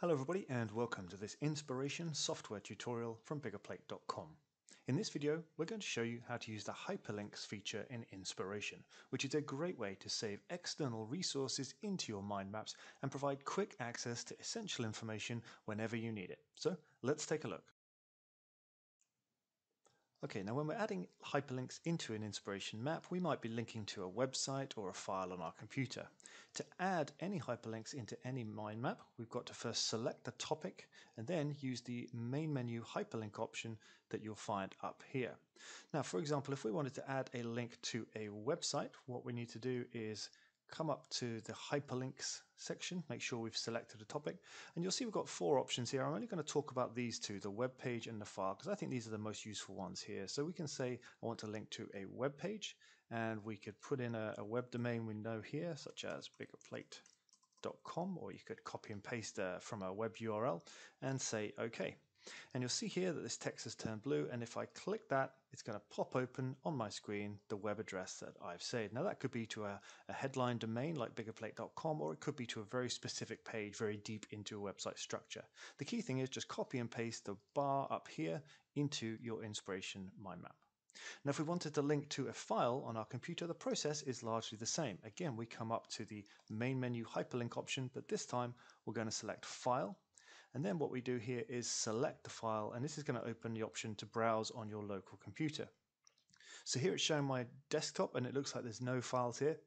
Hello everybody and welcome to this Inspiration software tutorial from Biggerplate.com. In this video we're going to show you how to use the hyperlinks feature in Inspiration, which is a great way to save external resources into your mind maps and provide quick access to essential information whenever you need it. So let's take a look. Okay, now when we're adding hyperlinks into an Inspiration map, we might be linking to a website or a file on our computer. To add any hyperlinks into any mind map, we've got to first select the topic and then use the main menu hyperlink option that you'll find up here. Now, for example, if we wanted to add a link to a website, what we need to do is come up to the hyperlinks section, make sure we've selected a topic, and you'll see we've got four options here. I'm only going to talk about these two, the web page and the file, because I think these are the most useful ones here. So we can say I want to link to a web page, and we could put in a web domain we know here, such as biggerplate.com, or you could copy and paste from a web URL and say OK. And you'll see here that this text has turned blue, and if I click that, it's going to pop open on my screen the web address that I've saved. Now that could be to a headline domain like biggerplate.com, or it could be to a very specific page, very deep into a website structure. The key thing is just copy and paste the bar up here into your Inspiration mind map. Now if we wanted to link to a file on our computer, the process is largely the same. Again, we come up to the main menu hyperlink option, but this time we're going to select file. And then what we do here is select the file, and this is going to open the option to browse on your local computer. So here it's showing my desktop, and it looks like there's no files here.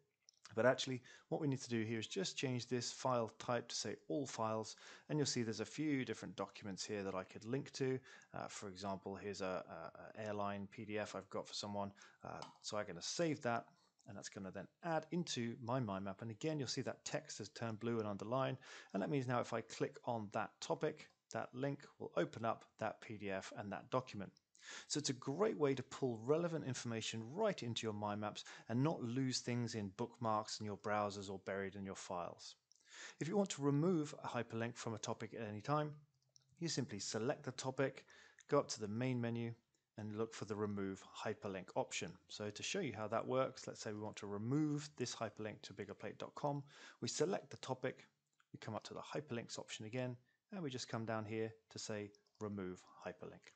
But actually what we need to do here is just change this file type to say all files, and you'll see there's a few different documents here that I could link to. For example, here's an airline PDF I've got for someone. So I'm going to save that. And that's going to then add into my mind map. And again, you'll see that text has turned blue and underlined. And that means now if I click on that topic, that link will open up that PDF and that document. So it's a great way to pull relevant information right into your mind maps and not lose things in bookmarks in your browsers or buried in your files. If you want to remove a hyperlink from a topic at any time, you simply select the topic, go up to the main menu, and look for the remove hyperlink option. So to show you how that works, let's say we want to remove this hyperlink to biggerplate.com. We select the topic, we come up to the hyperlinks option again, and we just come down here to say remove hyperlink.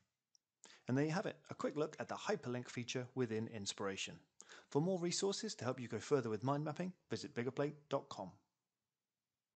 And there you have it, a quick look at the hyperlink feature within Inspiration. For more resources to help you go further with mind mapping, visit biggerplate.com.